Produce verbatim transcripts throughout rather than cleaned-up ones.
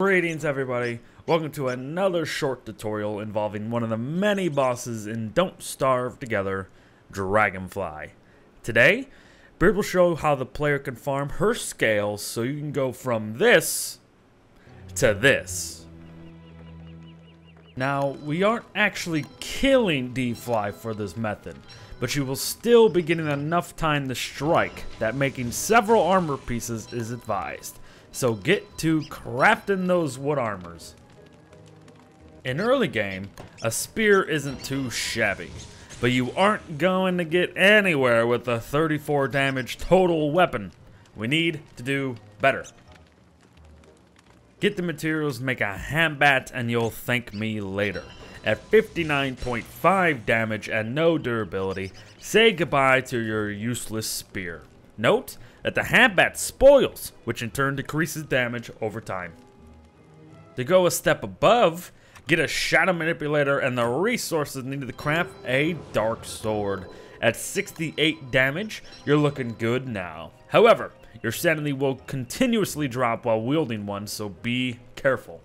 Greetings everybody, welcome to another short tutorial involving one of the many bosses in Don't Starve Together, Dragonfly. Today, Beard will show how the player can farm her scales so you can go from this to this. Now, we aren't actually killing D-Fly for this method, but you will still be getting enough time to strike that making several armor pieces is advised. So get to crafting those wood armors. In early game, a spear isn't too shabby, but you aren't going to get anywhere with a thirty-four damage total weapon. We need to do better. Get the materials, make a ham bat, and you'll thank me later. At fifty-nine point five damage and no durability, say goodbye to your useless spear. Note that the ham bat spoils, which in turn decreases damage over time. To go a step above, get a shadow manipulator and the resources needed to craft a dark sword. At sixty-eight damage, you're looking good now. However, your sanity will continuously drop while wielding one, so be careful.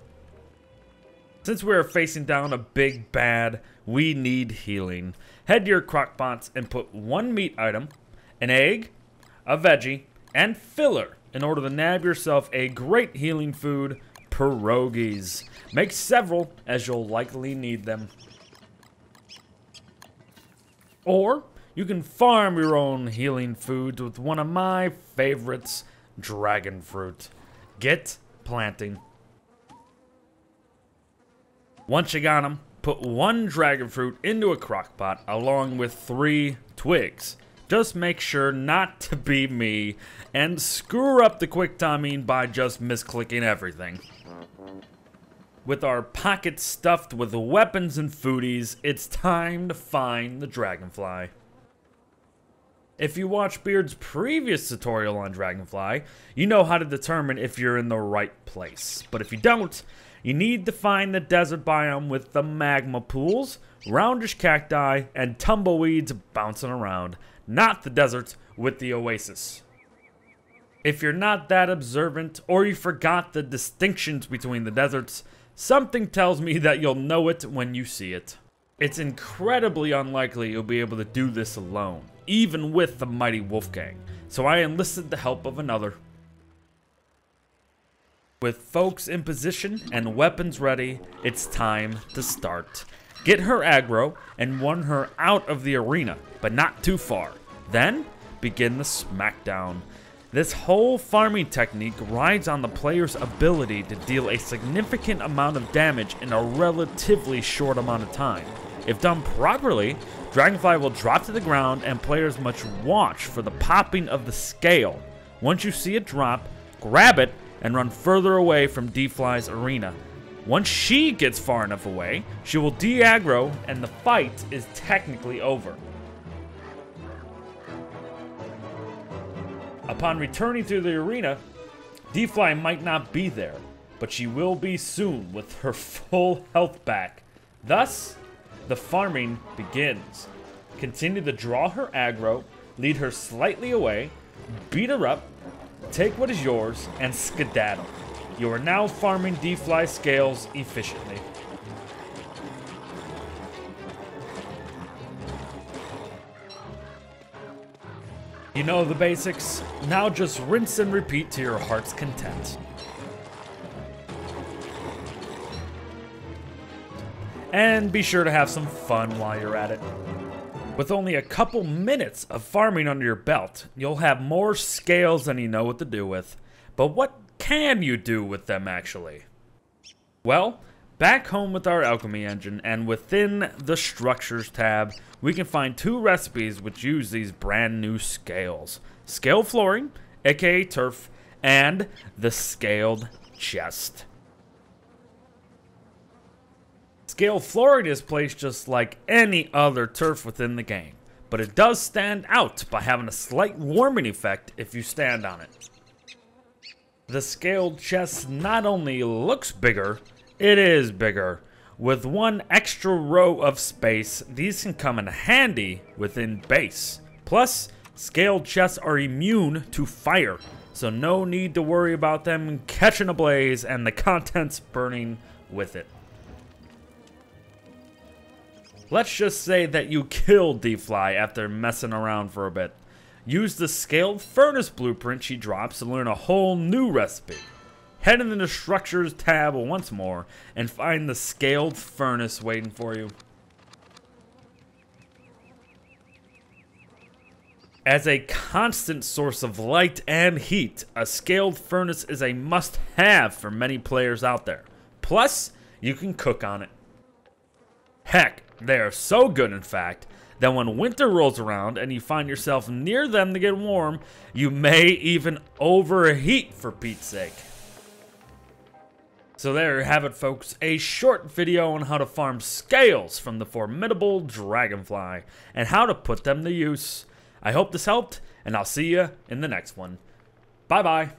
Since we are facing down a big bad, we need healing. Head to your crockpots and put one meat item, an egg, a veggie, and filler in order to nab yourself a great healing food, pierogies. Make several as you'll likely need them. Or you can farm your own healing foods with one of my favorites, dragon fruit. Get planting. Once you got them, put one dragon fruit into a crock pot along with three twigs. Just make sure not to be me and screw up the quick timing by just misclicking everything. With our pockets stuffed with weapons and foodies, it's time to find the dragonfly. If you watch Beard's previous tutorial on dragonfly, you know how to determine if you're in the right place. But if you don't, you need to find the desert biome with the magma pools, roundish cacti, and tumbleweeds bouncing around, not the desert with the oasis. If you're not that observant, or you forgot the distinctions between the deserts, something tells me that you'll know it when you see it. It's incredibly unlikely you'll be able to do this alone, even with the mighty Wolfgang, so I enlisted the help of another. With folks in position and weapons ready, it's time to start. Get her aggro and run her out of the arena, but not too far. Then, begin the smackdown. This whole farming technique rides on the player's ability to deal a significant amount of damage in a relatively short amount of time. If done properly, Dragonfly will drop to the ground and players must watch for the popping of the scale. Once you see it drop, grab it and run further away from D-Fly's arena. Once she gets far enough away, she will de-aggro and the fight is technically over. Upon returning to the arena, D-Fly might not be there, but she will be soon with her full health back. Thus, the farming begins. Continue to draw her aggro, lead her slightly away, beat her up, take what is yours, and skedaddle. You are now farming D-Fly scales efficiently. You know the basics. Now just rinse and repeat to your heart's content. And be sure to have some fun while you're at it. With only a couple minutes of farming under your belt, you'll have more scales than you know what to do with. But what can you do with them actually? Well, back home with our alchemy engine and within the structures tab, we can find two recipes which use these brand new scales. Scale flooring, aka turf, and the scaled chest. Scale flooring is placed just like any other turf within the game, but it does stand out by having a slight warming effect if you stand on it. The scaled chest not only looks bigger, it is bigger. With one extra row of space, these can come in handy within base. Plus, scaled chests are immune to fire, so no need to worry about them catching a blaze and the contents burning with it. Let's just say that you killed D-Fly after messing around for a bit. Use the scaled furnace blueprint she drops to learn a whole new recipe. Head into the structures tab once more and find the scaled furnace waiting for you. As a constant source of light and heat, a scaled furnace is a must-have for many players out there. Plus, you can cook on it. Heck, they are so good, in fact, that when winter rolls around and you find yourself near them to get warm, you may even overheat, for Pete's sake. So there you have it, folks, a short video on how to farm scales from the formidable dragonfly and how to put them to use. I hope this helped, and I'll see you in the next one. Bye-bye.